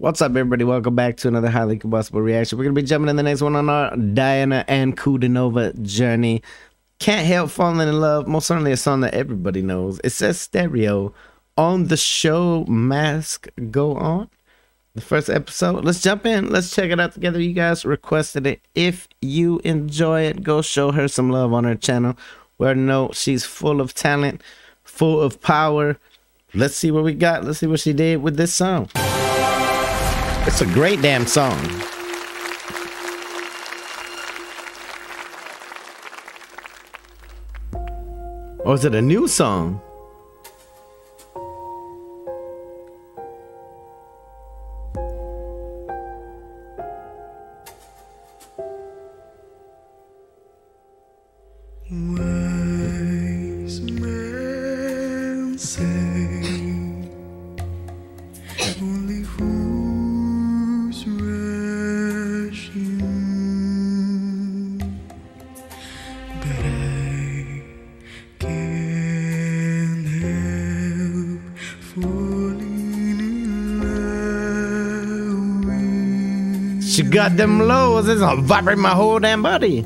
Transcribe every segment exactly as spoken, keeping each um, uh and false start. What's up, everybody? Welcome back to another Highly Combustible Reaction. We're going to be jumping in the next one on our Diana Ankudinova journey. Can't Help Falling in Love. Most certainly a song that everybody knows. It says stereo on the show Mask Go On. The first episode. Let's jump in. Let's check it out together. You guys requested it. If you enjoy it, go show her some love on her channel. We already know she's full of talent, full of power. Let's see what we got. Let's see what she did with this song. It's a great damn song. Or is it a new song? Wise men say only fools rush in, but I can't help falling in love with you. She got them lows, it's gonna vibrate my whole damn body.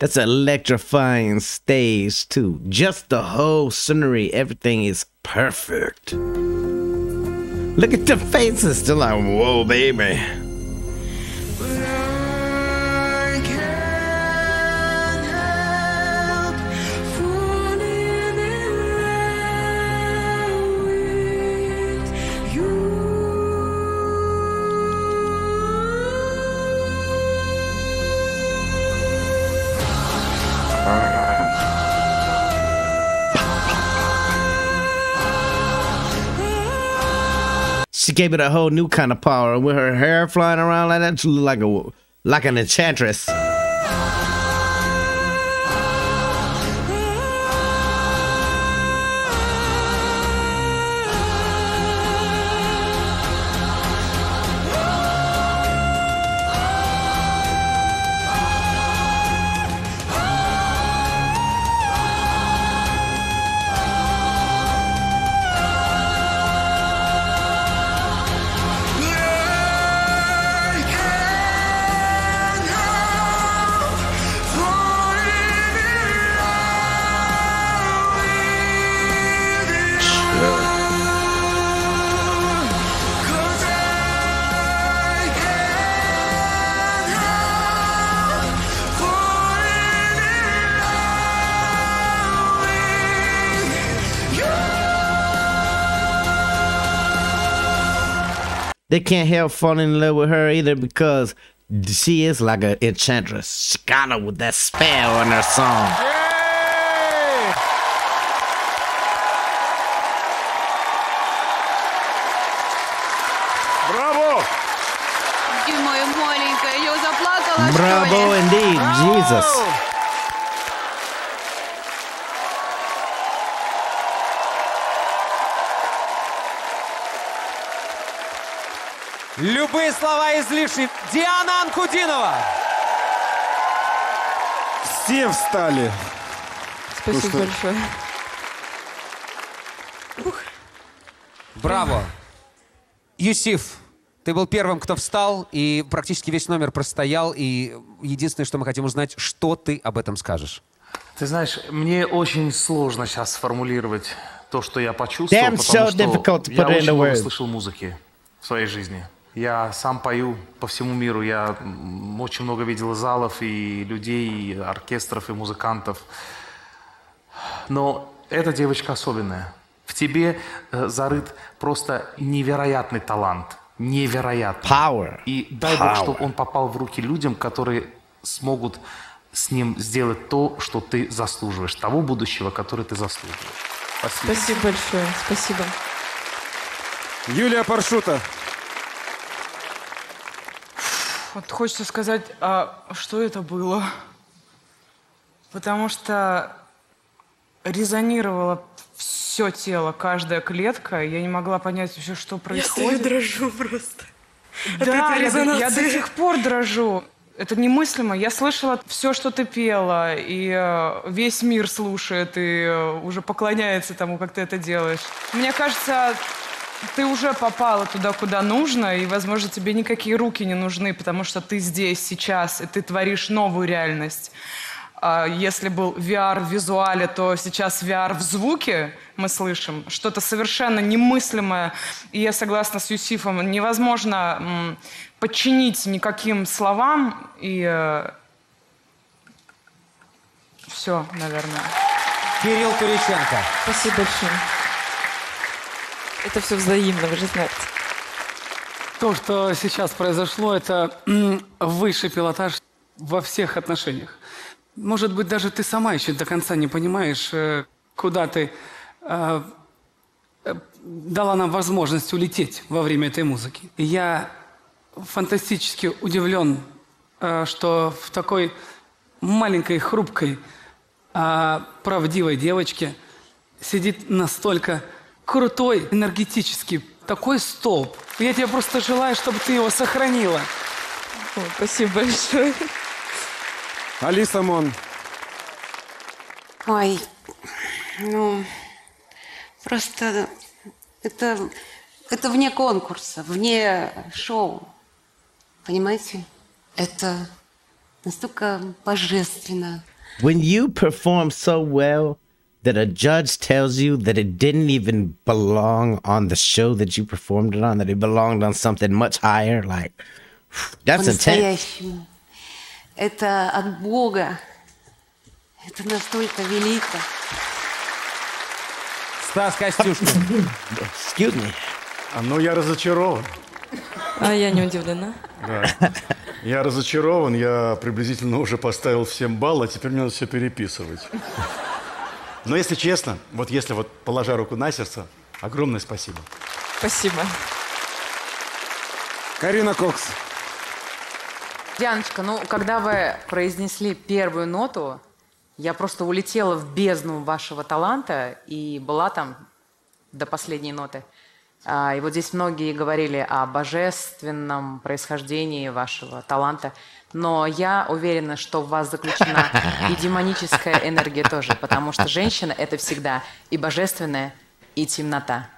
That's electrifying stage too. Just the whole scenery, everything is perfect. Look at the faces, still like, whoa, baby. She gave it a whole new kind of power. With her hair flying around like that, she looked like a like an enchantress. They can't help falling in love with her either because she is like an enchantress. She got her with that spell on her song. Bravo! Bravo indeed, Bravo. Jesus. Любые слова излишни. Диана Анкудинова. Все встали. Спасибо ну, большое. Ух. Браво. Юсиф, ты был первым, кто встал, и практически весь номер простоял. И единственное, что мы хотим узнать, что ты об этом скажешь. Ты знаешь, мне очень сложно сейчас сформулировать то, что я почувствовал, Damn, потому so что я очень много слышал музыки в своей жизни. Я сам пою по всему миру, я очень много видел залов и людей, и оркестров, и музыкантов. Но эта девочка особенная. В тебе э, зарыт просто невероятный талант. Невероятный. Power. И дай Power. Бог, чтобы он попал в руки людям, которые смогут с ним сделать то, что ты заслуживаешь. Того будущего, которое ты заслуживаешь. Спасибо. Спасибо большое. Спасибо. Юлия Паршута. Вот хочется сказать, а что это было? Потому что резонировало все тело, каждая клетка. Я не могла понять вообще, что происходит. Я дрожу просто. Да, я, я до сих пор дрожу. Это немыслимо. Я слышала все, что ты пела, и весь мир слушает, и уже поклоняется тому, как ты это делаешь. Мне кажется, ты уже попала туда, куда нужно, и, возможно, тебе никакие руки не нужны, потому что ты здесь, сейчас, и ты творишь новую реальность. Если был ви ар в визуале, то сейчас ви ар в звуке мы слышим. Что-то совершенно немыслимое. И я согласна с Юсифом. Невозможно подчинить никаким словам. И все, наверное. Кирилл Куриченко. Спасибо большое. Это все взаимно, вы же знаете. То, что сейчас произошло, это высший пилотаж во всех отношениях. Может быть, даже ты сама еще до конца не понимаешь, куда ты э, дала нам возможность улететь во время этой музыки. И я фантастически удивлен, э, что в такой маленькой, хрупкой, э, правдивой девочке сидит настолько крутой, энергетический, такой столб. Я тебе просто желаю, чтобы ты его сохранила. О, спасибо большое. Алиса Мон. Ой, ну, просто это, это вне конкурса, вне шоу, понимаете? Это настолько божественно. When you perform so well that a judge tells you that it didn't even belong on the show that you performed it on, that it belonged on something much higher, like, that's intense. Это от Бога. Это настолько велико. Стас Коstyushkin. Excuse me. А ну, я разочарован. А я не удивлена. Да. Я разочарован. Я приблизительно уже поставил всем балл, а теперь мне надо все переписывать. Но если честно, вот если вот положа руку на сердце, огромное спасибо. Спасибо. Карина Кокс. Дианочка, ну, когда вы произнесли первую ноту, я просто улетела в бездну вашего таланта и была там до последней ноты. А, и вот здесь многие говорили о божественном происхождении вашего таланта, но я уверена, что в вас заключена и демоническая энергия тоже, потому что женщина – это всегда и божественная, и темнота.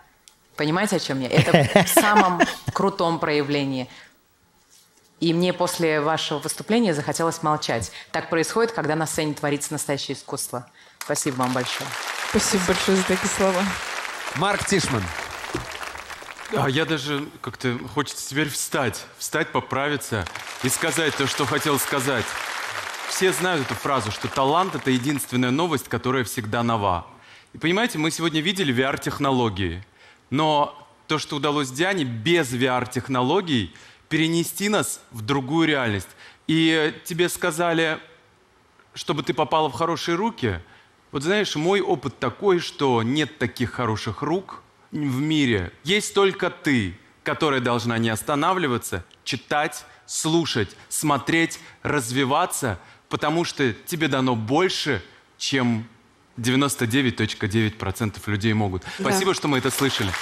Понимаете, о чем я? Это в самом крутом проявлении. И мне после вашего выступления захотелось молчать. Так происходит, когда на сцене творится настоящее искусство. Спасибо вам большое. Спасибо большое за такие слова. Марк Тишман. А я даже как-то хочется теперь встать, встать, поправиться и сказать то, что хотел сказать. Все знают эту фразу, что талант – это единственная новость, которая всегда нова. И понимаете, мы сегодня видели ви ар-технологии, но то, что удалось Диане без ви ар-технологий, перенести нас в другую реальность. И тебе сказали, чтобы ты попала в хорошие руки. Вот знаешь, мой опыт такой, что нет таких хороших рук в мире. Есть только ты, которая должна не останавливаться, читать, слушать, смотреть, развиваться, потому что тебе дано больше, чем девяносто девять и девять десятых процента людей могут. Да. Спасибо, что мы это слышали.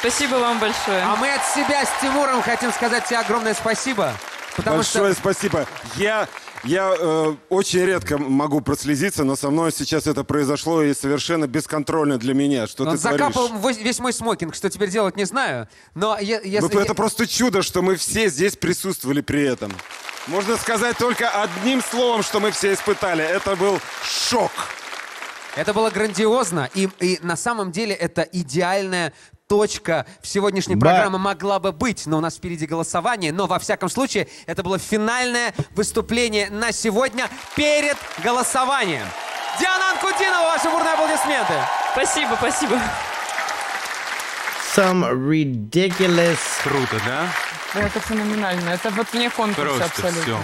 Спасибо вам большое. А мы от себя с Тимуром хотим сказать тебе огромное спасибо. Большое что... спасибо. Я, я э, очень редко могу прослезиться, но со мной сейчас это произошло и совершенно бесконтрольно для меня. Что он ты закапал творишь? Весь мой смокинг, что теперь делать, не знаю. Но я, я... Ну, это я... просто чудо, что мы все здесь присутствовали при этом. Можно сказать только одним словом, что мы все испытали. Это был шок. Это было грандиозно. И, и на самом деле это идеальное... Точка в сегодняшней да. программе могла бы быть, но у нас впереди голосование. Но, во всяком случае, это было финальное выступление на сегодня перед голосованием. Диана Анкудинова, ваши бурные аплодисменты. Спасибо, спасибо. Some ridiculous... Круто, да? Да, это феноменально. Это вот вне конкурса абсолютно. Все.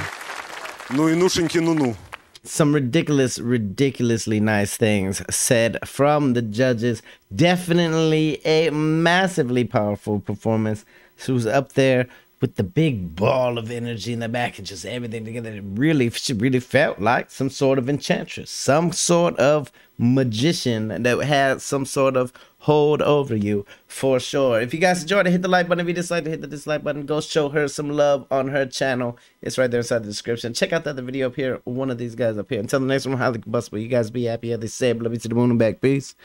Ну и нушеньки ну-ну. some ridiculous, ridiculously nice things said from the judges. Definitely a massively powerful performance. She was up there with the big ball of energy in the back and just everything together. It really, she really felt like some sort of enchantress, some sort of magician that had some sort of hold over you for sure. If you guys enjoyed it, hit the like button. If you dislike it, hit the dislike button. Go show her some love on her channel. It's right there inside the description. Check out the other video up here. One of these guys up here. Until the next one, Highly Combustible. You guys be happy, as they say. Love you to the moon and back. Peace.